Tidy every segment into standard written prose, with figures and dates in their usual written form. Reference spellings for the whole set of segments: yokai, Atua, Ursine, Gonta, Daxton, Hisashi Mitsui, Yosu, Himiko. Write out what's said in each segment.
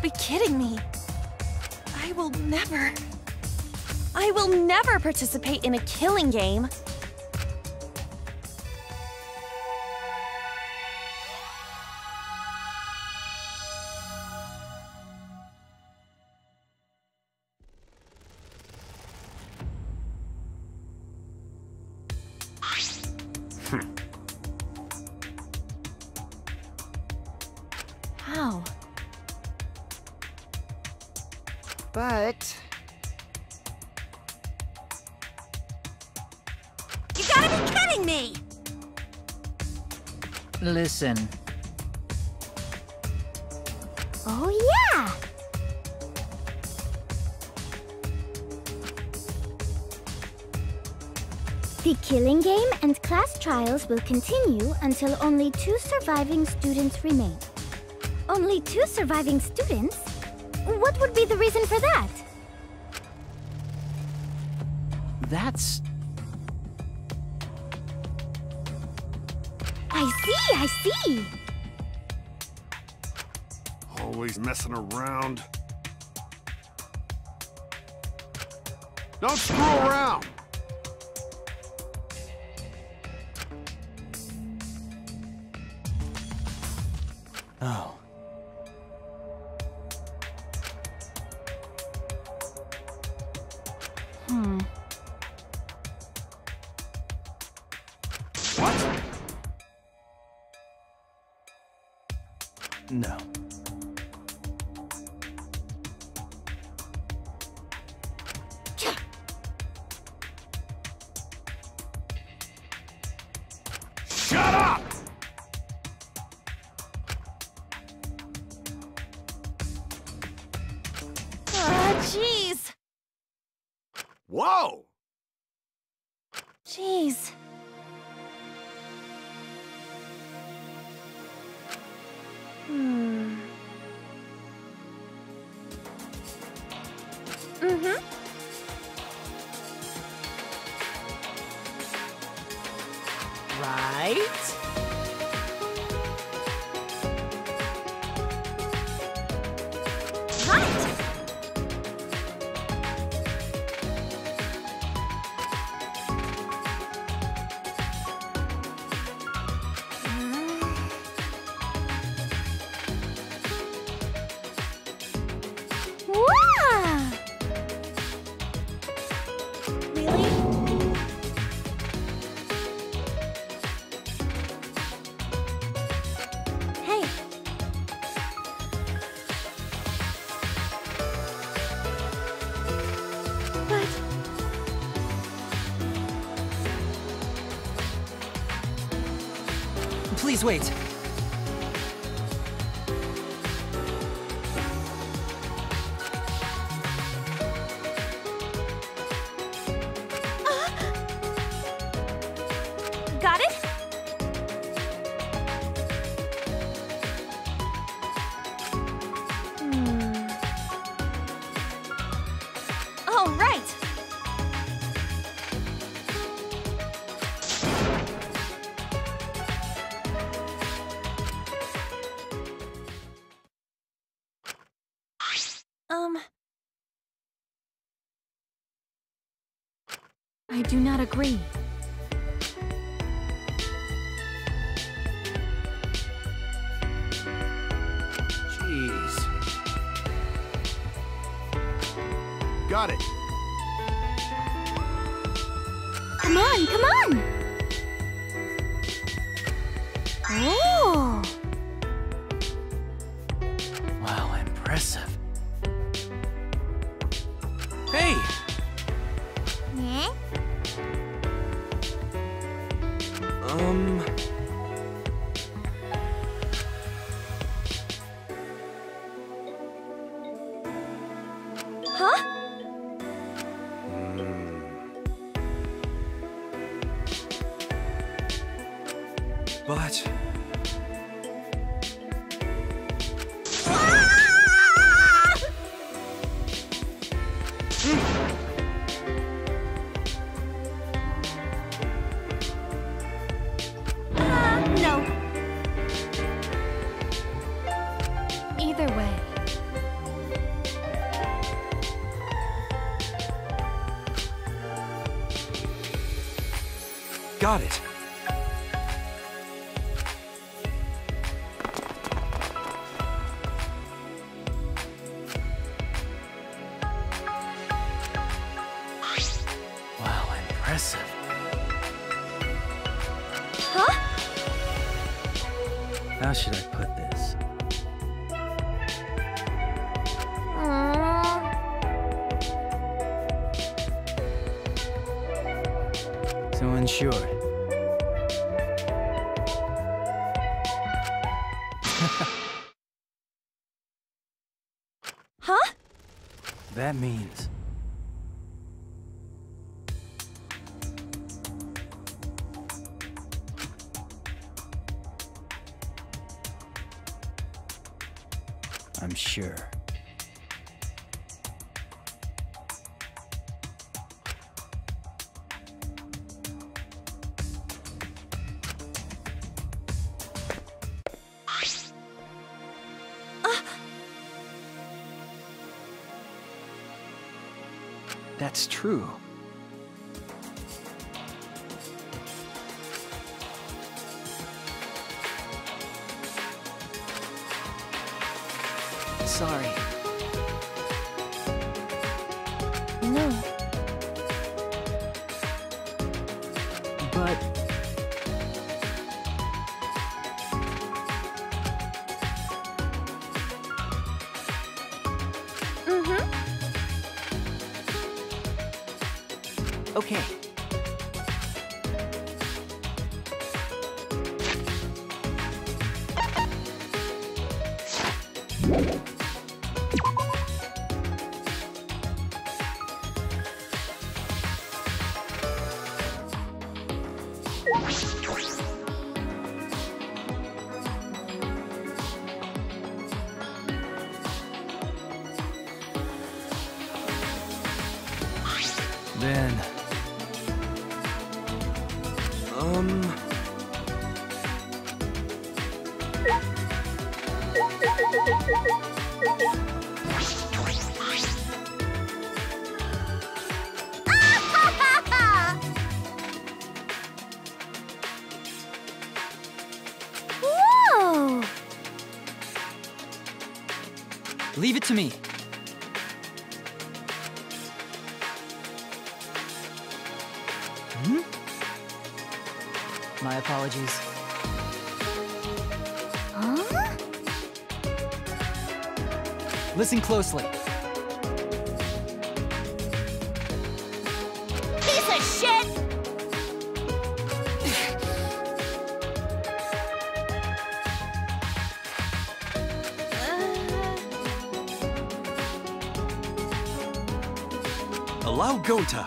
can't be kidding me. I will never participate in a killing game. Listen. Oh, yeah! The killing game and class trials will continue until only 2 surviving students remain. Only 2 surviving students? What would be the reason for that? That's... I see! Always messing around. Don't screw around! Oh. No. Shut up! Ah, jeez. Whoa! Jeez. Please wait. Got it? All right. I do not agree. Jeez. Got it. Come on! Oh! Wow, impressive. Hey! Huh? But... No. Either way. Got it. Wow, impressive. Huh? How should I put this? So insured. Huh? That means... I'm sure. That's true. Sorry. No. But... Okay. Then... Whoa! Leave it to me. Hmm? My apologies. Huh? Listen closely. Piece of shit! Allow Gonta.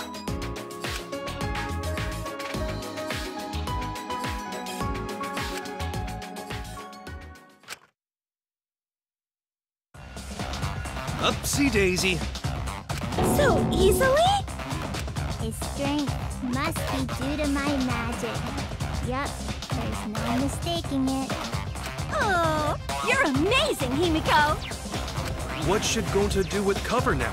Upsy-daisy. So easily? His strength must be due to my magic. Yup, there's no mistaking it. Oh, you're amazing, Himiko! What should Gonta do with cover now?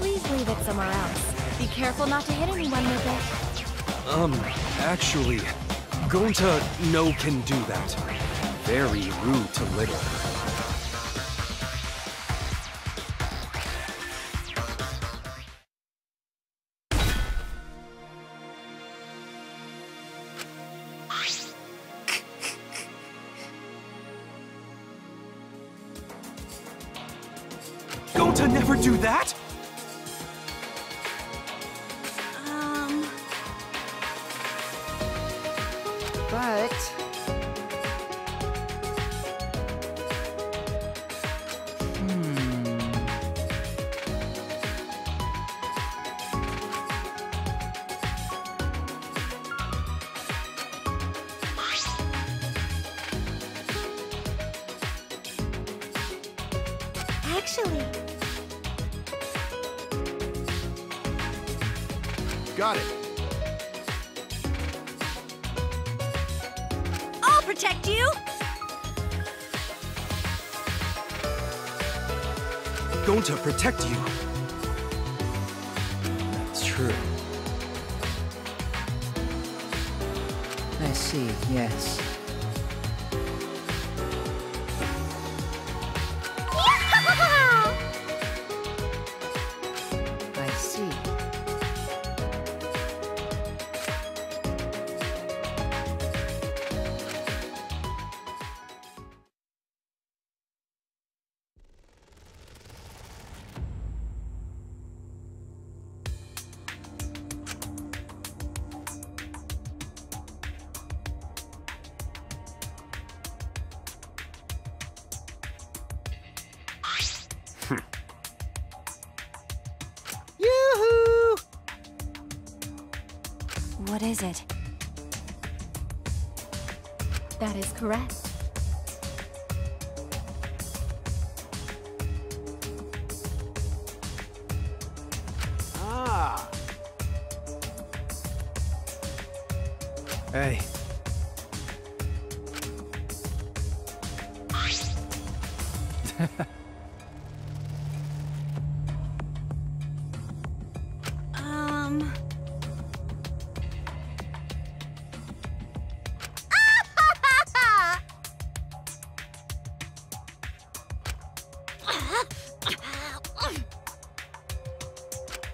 Please leave it somewhere else. Be careful not to hit anyone with it. Actually, Gonta no can do that. Very rude to litter. Gonta never do that? But... Actually... Got it. I'll protect you! Gonta protect you. That's true. I see, yes. I see. What is it? That is correct. Ah. Hey.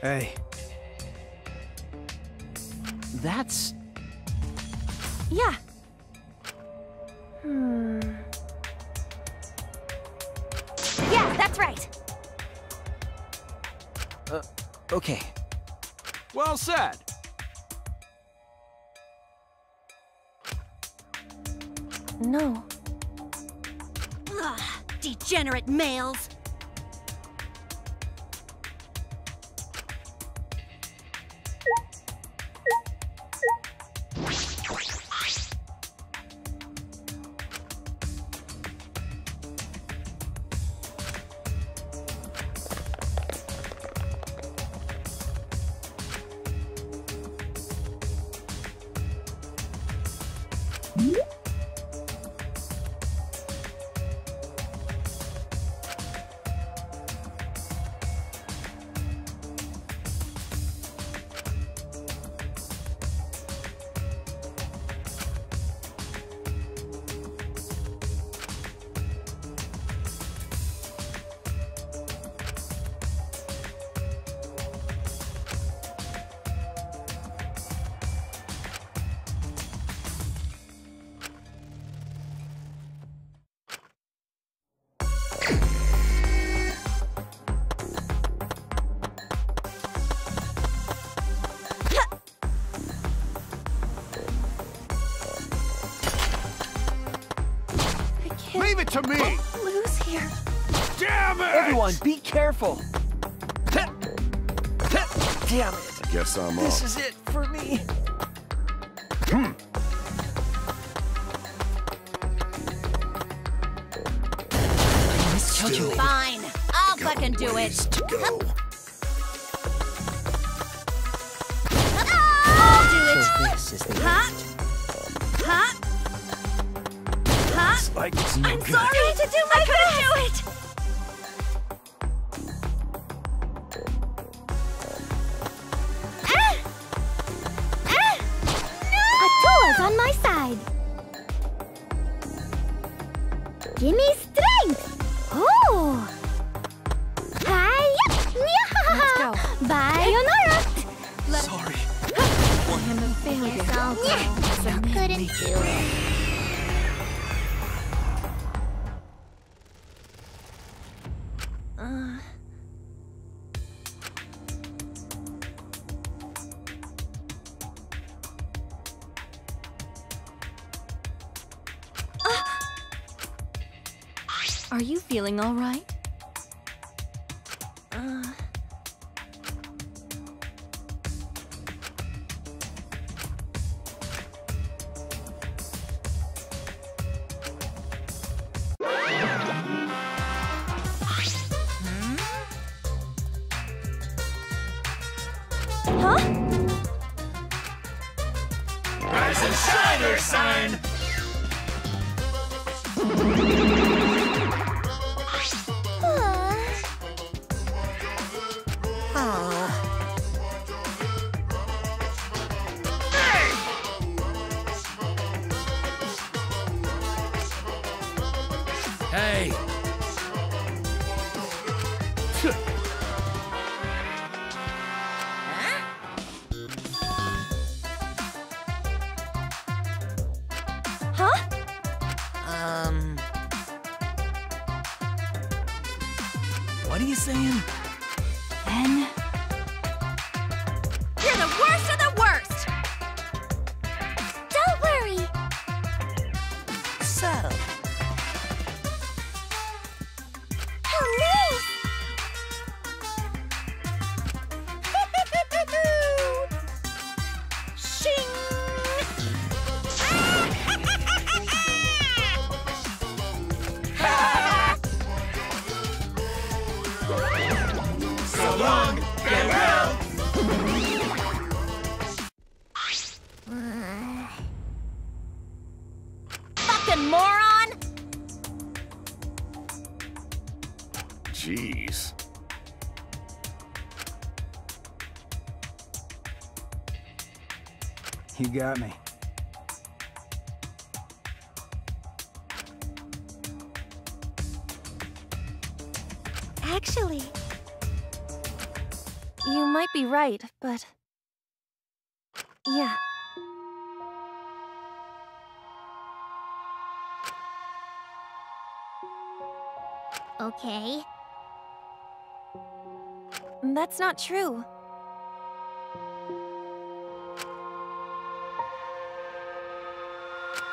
Hey. That's... Yeah. Hmm. Yeah, that's right. Okay. Well said. No. Ugh, degenerate males. Leave it to me! Don't lose here. Damn it! Everyone, be careful! Damn it! Guess I'm up. This is it for me. Hmm. I miscalculated. Fine, I'll fucking do it. To go. I'll do it. So this is the end. Like it's no I'm good. Sorry to do my best. Do it. No! Atua's on my side. Give me strength. Oh. Hi. Let's go. Sayonara. Sorry. I'm a failure. I couldn't do it. Are you feeling all right? Huh? Rise and shine, Ursine! Hey! Huh? What are you saying? Ben? You're the worst of the worst! Don't worry! So... Jeez. You got me. Actually, you might be right, but... yeah. Okay. That's not true.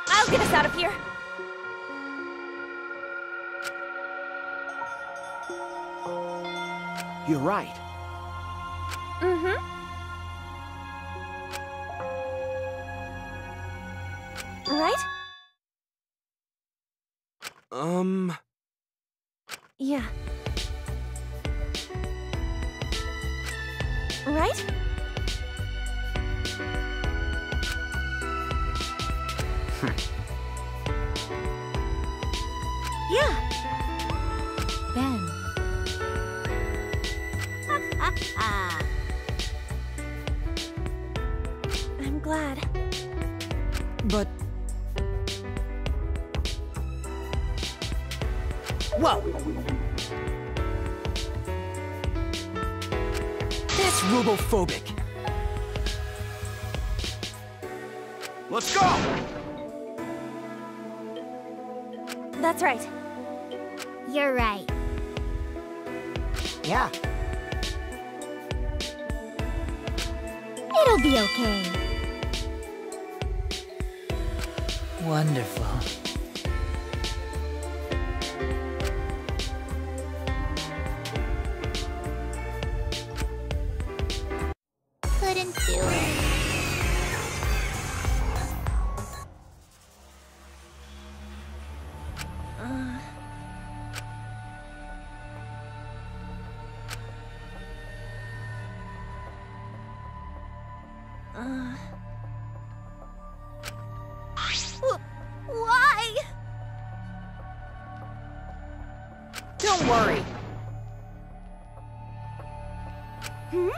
I'll get us out of here! You're right. Mm-hmm. Right? Yeah. Right? Yeah. Ben. I'm glad. But... whoa! Rubophobic. Let's go! That's right. You're right. Yeah. It'll be okay. Wonderful. Why? Don't worry. Hmm?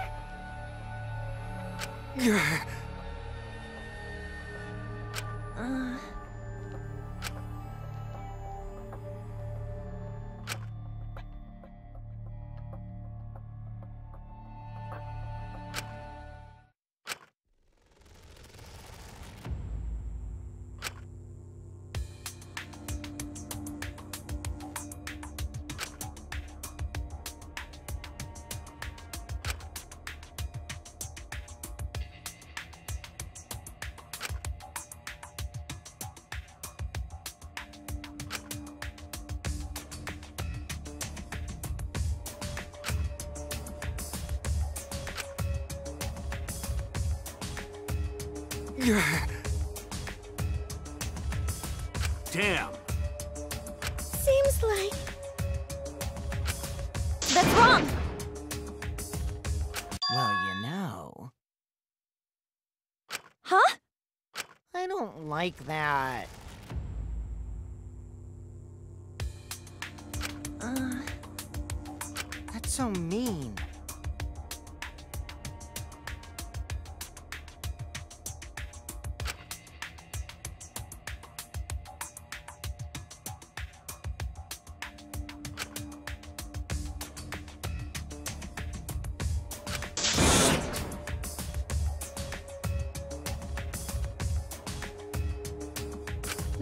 Damn. Seems like... that's wrong! Well, you know... huh? I don't like that. That's so mean.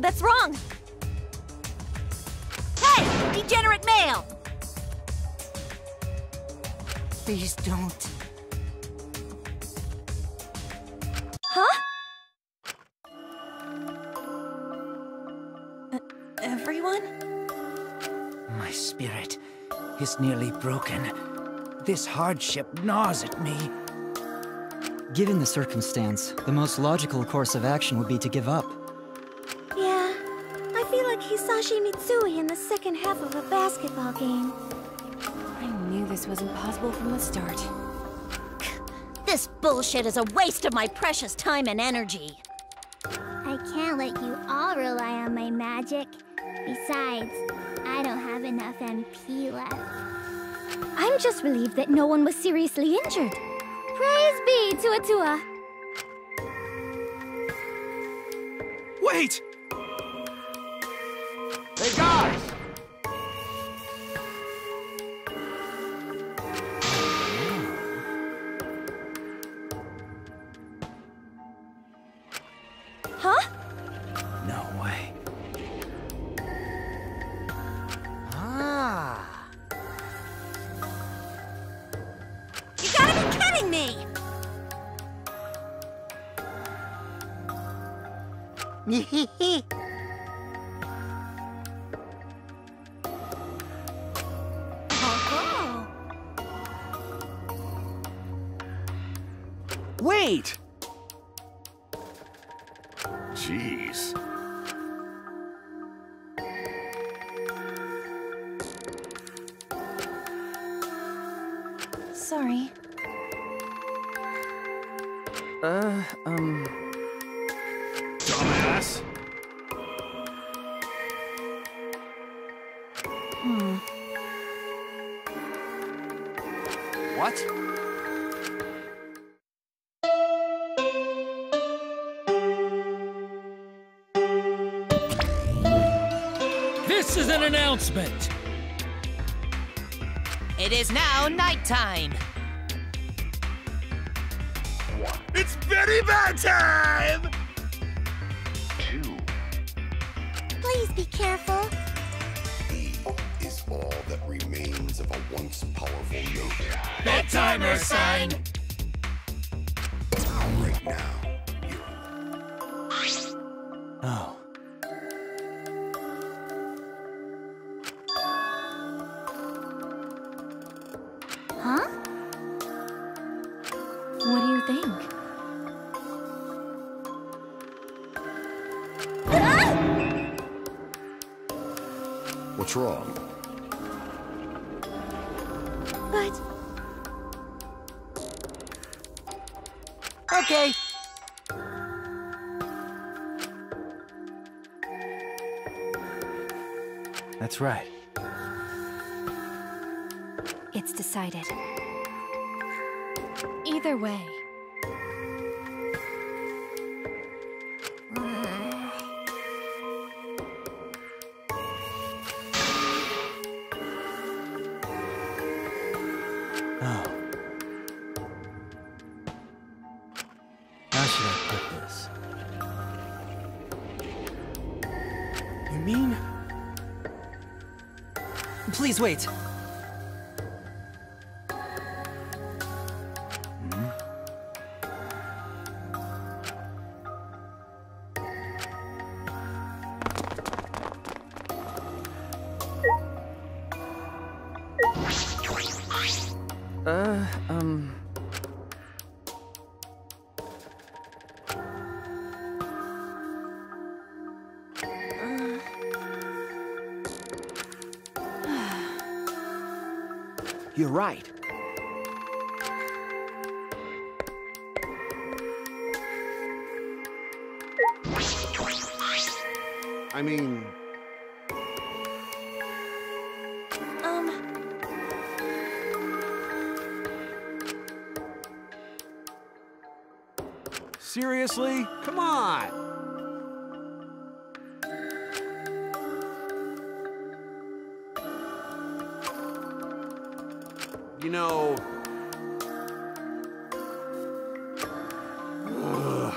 That's wrong. Hey, degenerate male! Please don't. Huh? Everyone? My spirit is nearly broken. This hardship gnaws at me. Given the circumstance, the most logical course of action would be to give up. Yeah, I feel like Hisashi Mitsui in the second half of a basketball game. I knew this was impossible from the start. This bullshit is a waste of my precious time and energy. I can't let you all rely on my magic. Besides, I don't have enough MP left. I'm just relieved that no one was seriously injured. Praise be to Atua. Wait! Hey guys! Huh? No way. Oh. Wait. Jeez. Sorry. This is an announcement. It is now nighttime. It's very bad time. Two. Please be careful. E is all that remains of a once powerful yoga. Bedtime, Ursine. Right now. Oh. Huh? What do you think? What's wrong? But... Okay. That's right. It's decided. Either way. Oh. How should I put this? You mean? Please wait. You're right. I mean... Seriously? Come on! You know... Ugh.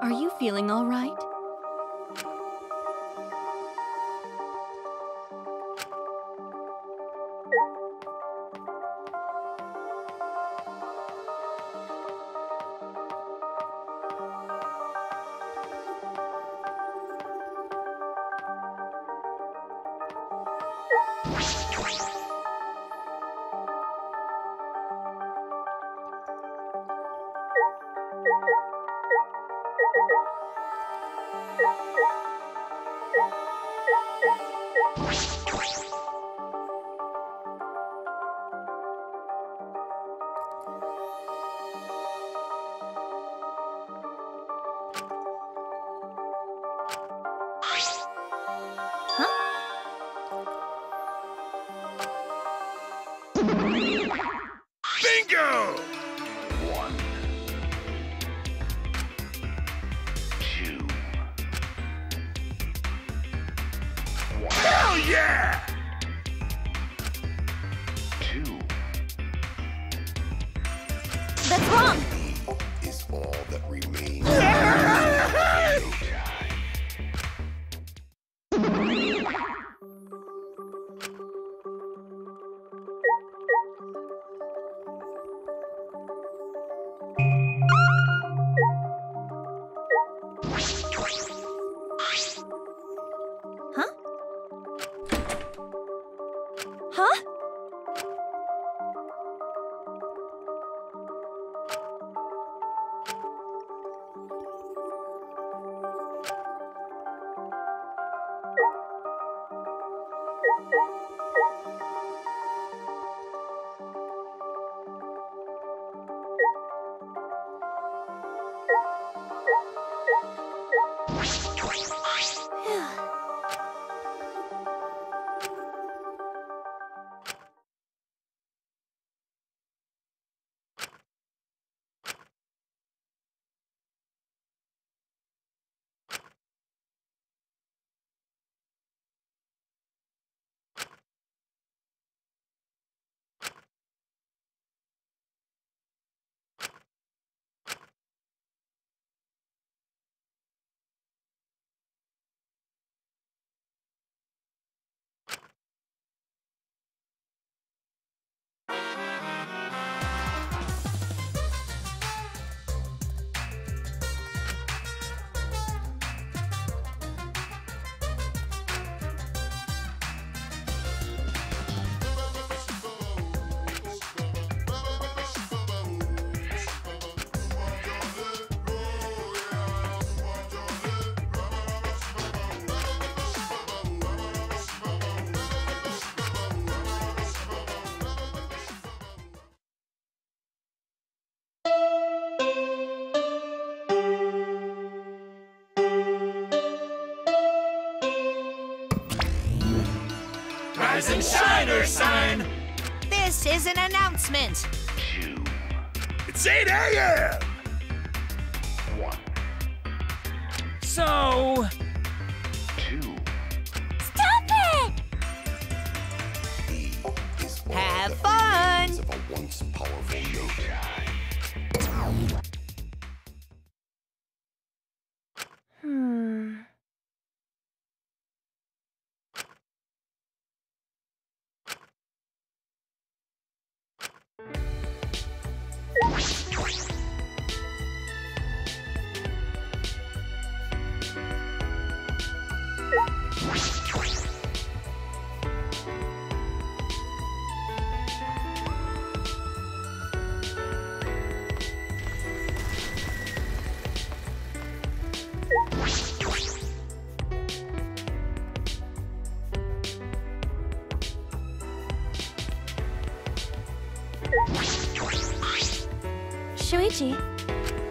Are you feeling all right? And shine, Ursine! This is an announcement! It's 8 AM! So... Stop it! Have fun! Of a once powerful yokai.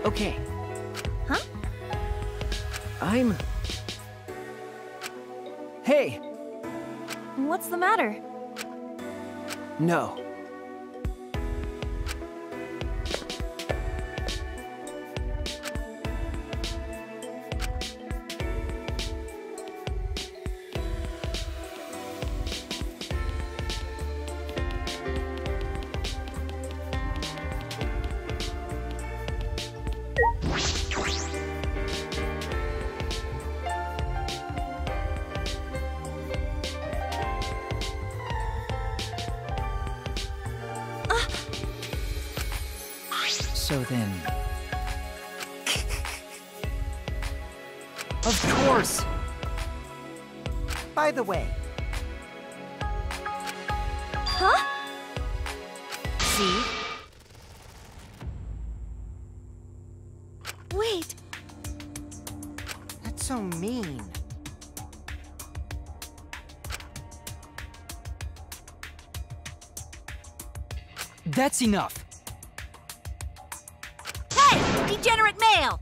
Okay. Huh? I'm Hey! What's the matter? No. So then... Of course! By the way... Huh? See? Wait! That's so mean. That's enough! Degenerate male!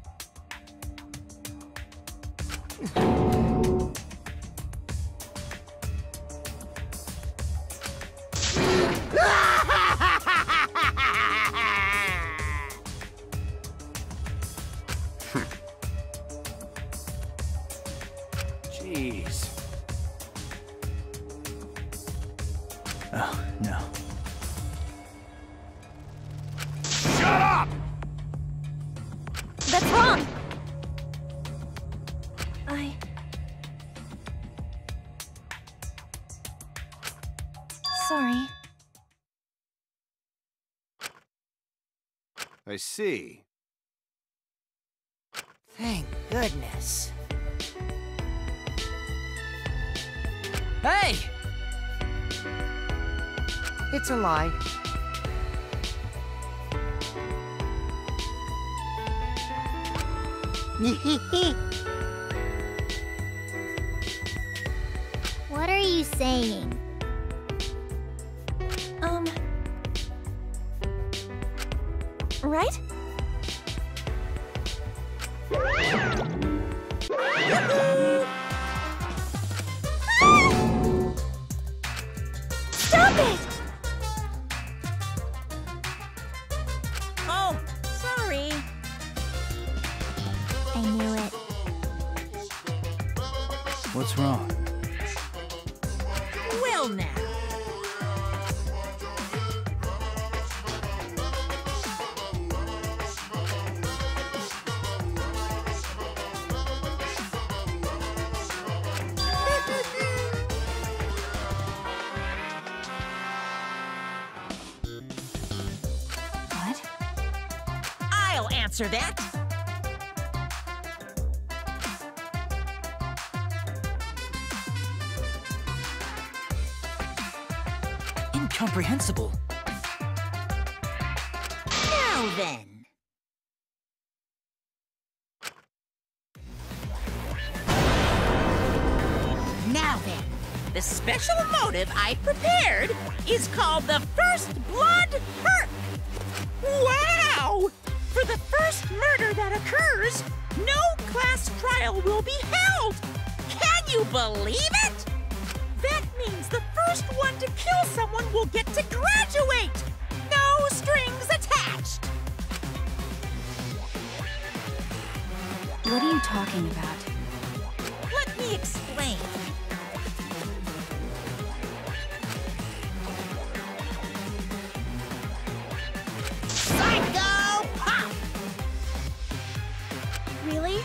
Jeez. Oh, no. That's wrong! I... Sorry. I see. Thank goodness. Hey! It's a lie. What are you saying? Right? Stop it! Oh, sorry. I knew it. What's wrong? Well, now. What? I'll answer that. Incomprehensible. Now then. Now then. The special motive I've prepared is called the First Blood Perk. Wow! For the first murder that occurs, no class trial will be held. Can you believe it? That means the first one to kill someone will get to graduate! No strings attached! What are you talking about? Let me explain. Psycho Pop! Really?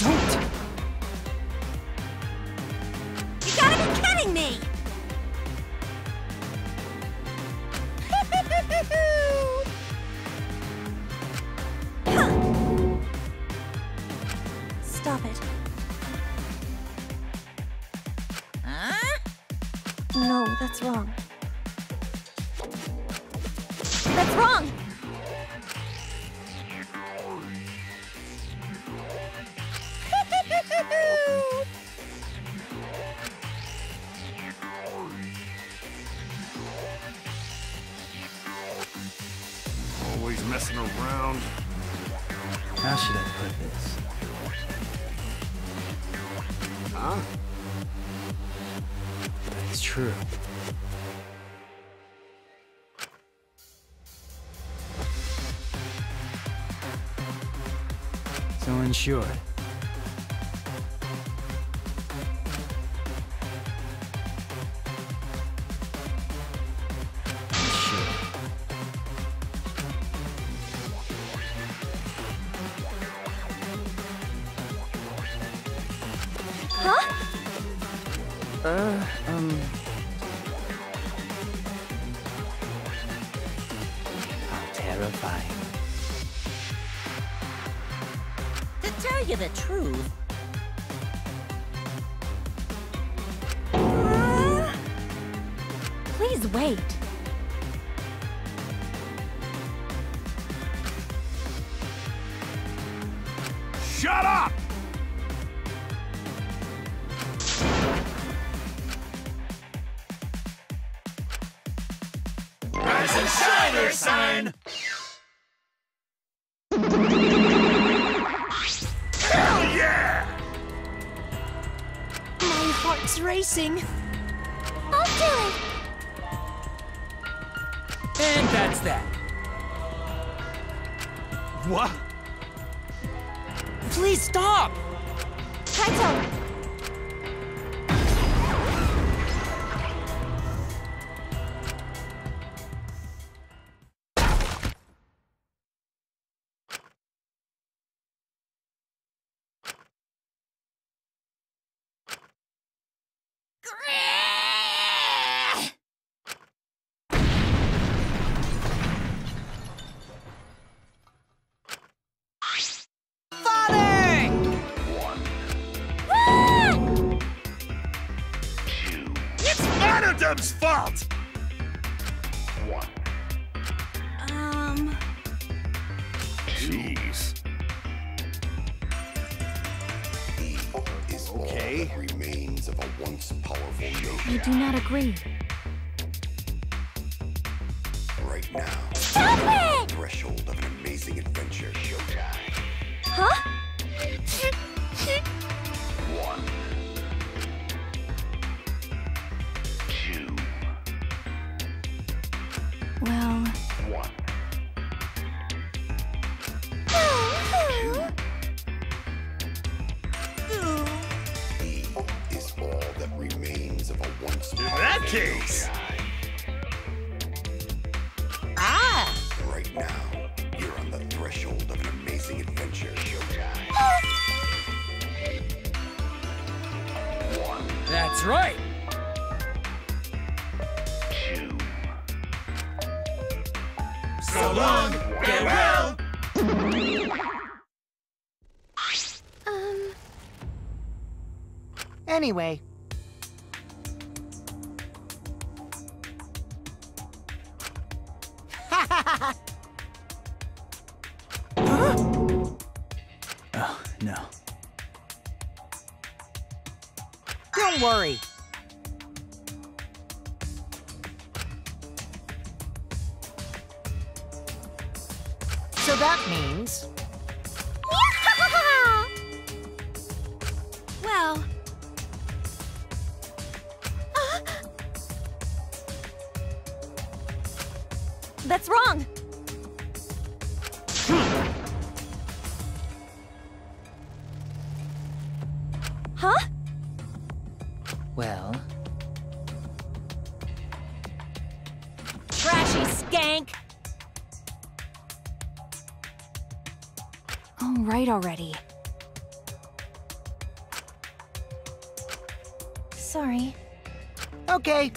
Don't! Me. Stop it. Huh? No, that's wrong. That's wrong! Messing around. How should I put this? Huh? That's true. So unsure. Fault. Jeez. Okay. Remains of a once powerful yoga. You do not agree. Right now. Stop it! Threshold of an amazing adventure. Showtime. Huh? 1. 2. Well... 1. 2. E is all that remains of a once... In that case! Ah! Right now, you're on the threshold of an amazing adventure. Showtime. One. That's right! 2. So long, farewell! Anyway. Huh? Oh, no. Don't worry. So that means... Well... That's wrong! Huh? Well... Trashy skank! Right already. Sorry. Okay.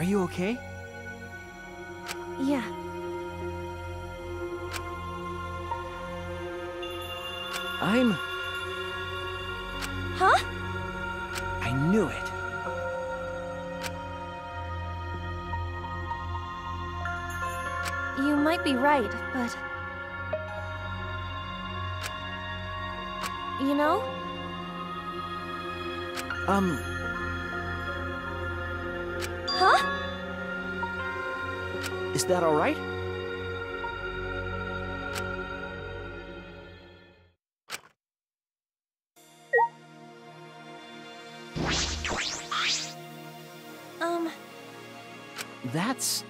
Are you okay? Yeah. I'm... Huh? I knew it. You might be right, but... You know? Huh? Is that all right? That's...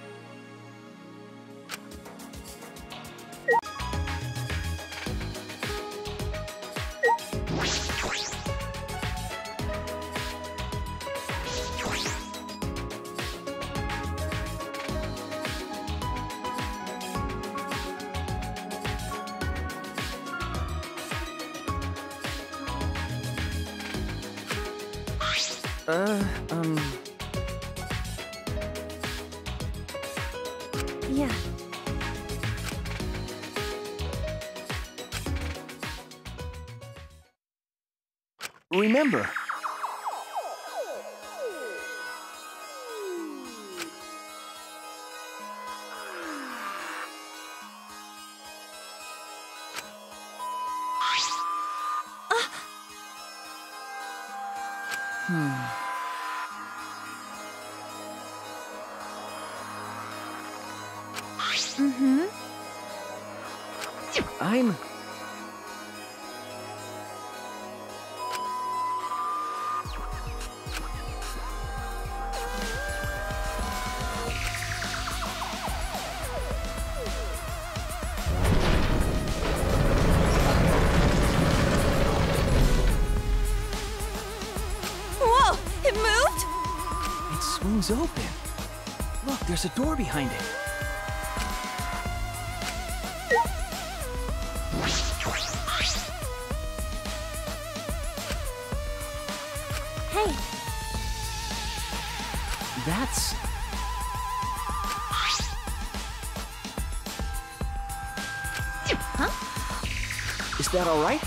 Yeah. Remember. Open. Look, there's a door behind it. Hey. That's... Huh? Is that all right?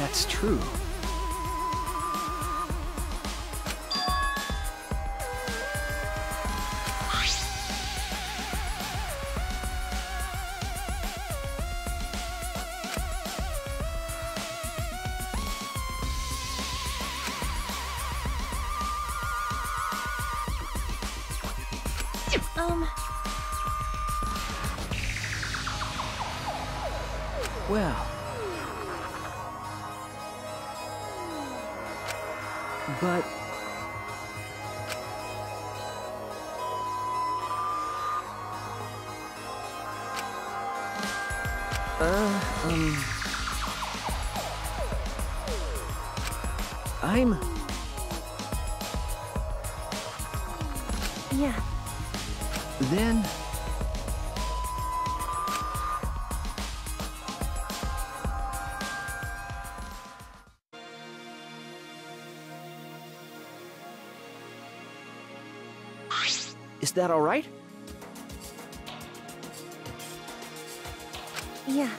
That's true. Is that all right? Yeah.